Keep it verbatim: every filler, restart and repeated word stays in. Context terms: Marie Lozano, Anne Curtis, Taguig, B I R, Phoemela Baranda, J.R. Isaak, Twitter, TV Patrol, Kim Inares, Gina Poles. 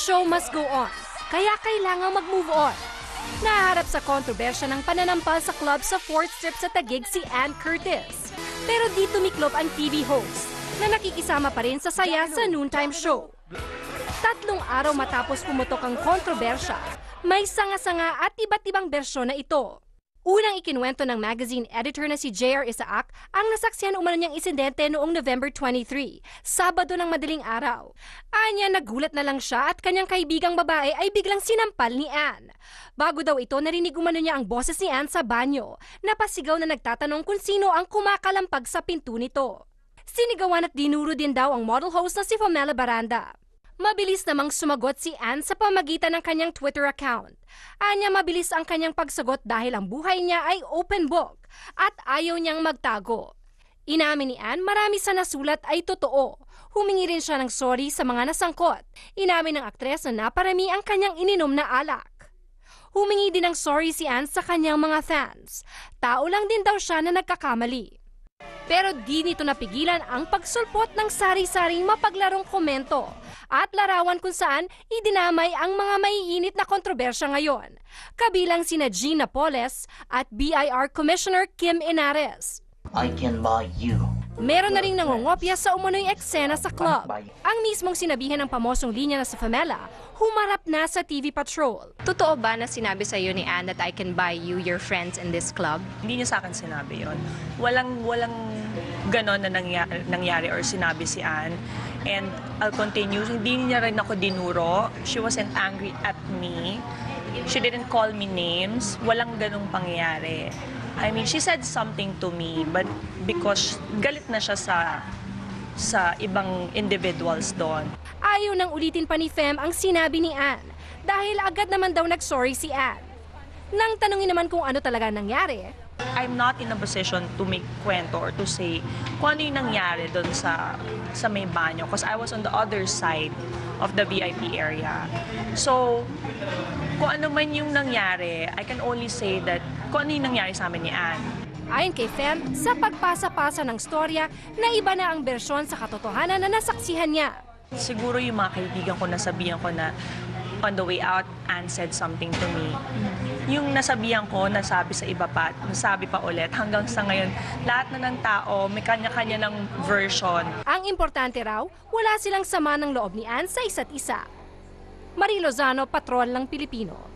show must go on, kaya kailangang mag-move on. Naharap sa kontrobersya ng pananampal sa club sa fourth Strip sa Taguig si Anne Curtis. Pero di tumiklop ang T V host na nakikisama pa rin sa saya sa noontime show. Tatlong araw matapos pumutok ang kontrobersya, may sanga-sanga at iba't ibang bersyon na ito. Unang ikinuwento ng magazine editor na si J R Isaak ang nasaksihan umano niyang insidente noong November twenty-three, Sabado ng madaling araw. Anya, nagulat na lang siya at kanyang kaibigang babae ay biglang sinampal ni Anne. Bago daw ito, narinig umano niya ang boses ni Anne sa banyo. Napasigaw na nagtatanong kung sino ang kumakalampag sa pinto nito. Sinigawan at dinuro din daw ang model host na si Phoemela Baranda. Mabilis namang sumagot si Anne sa pamagitan ng kanyang Twitter account. Anya, mabilis ang kanyang pagsagot dahil ang buhay niya ay open book at ayaw niyang magtago. Inamin ni Anne, marami sa nasulat ay totoo. Humingi rin siya ng sorry sa mga nasangkot. Inamin ng aktres na naparami ang kanyang ininom na alak. Humingi din ng sorry si Anne sa kanyang mga fans. Tao lang din daw siya na nagkakamali. Pero di nito napigilan ang pagsulpot ng sari-saring mapaglarong komento at larawan kung saan idinamay ang mga maiinit na kontrobersya ngayon, kabilang sina Gina Poles at B I R Commissioner Kim Inares. I can buy you. Meron na rin nangungopya sa umano'y eksena sa club. Ang mismong sinabihan ng pamosong linya na sa Phoemela, humarap na sa T V Patrol. Totoo ba na sinabi sa iyo ni Anne that I can buy you your friends in this club? Hindi niyo sa akin sinabi yon. Walang, walang ganon na nangyari, nangyari or sinabi si Anne. And I'll continue. Hindi niya rin ako dinuro. She wasn't angry at me. She didn't call me names. Walang ganong pangyari. I mean, she said something to me, but because galit na siya sa, sa ibang individuals doon. Ayaw nang ulitin pa ni Fem ang sinabi ni Anne, dahil agad naman daw nag-sorry si Anne. Nang tanungin naman kung ano talaga nangyari, I'm not in a position to make kwento or to say kung ano yung nangyari doon sa, sa may banyo, because I was on the other side of the V I P area. So, kung ano man yung nangyari, I can only say that kung ano yung nangyari sa amin ni Anne. Ayon kay Fem, sa pagpasa-pasa ng storya, naiba na ang bersyon sa katotohanan na nasaksihan niya. Siguro yung mga kaibigan ko, nasabihan ko na on the way out, Anne said something to me. Yung nasabihan ko, nasabi sa iba pa, nasabi pa ulit. Hanggang sa ngayon, lahat na ng tao may kanya-kanya ng version. Ang importante raw, wala silang sama ng loob ni Anne sa isa't isa. Marie Lozano, Patrol ng Pilipino.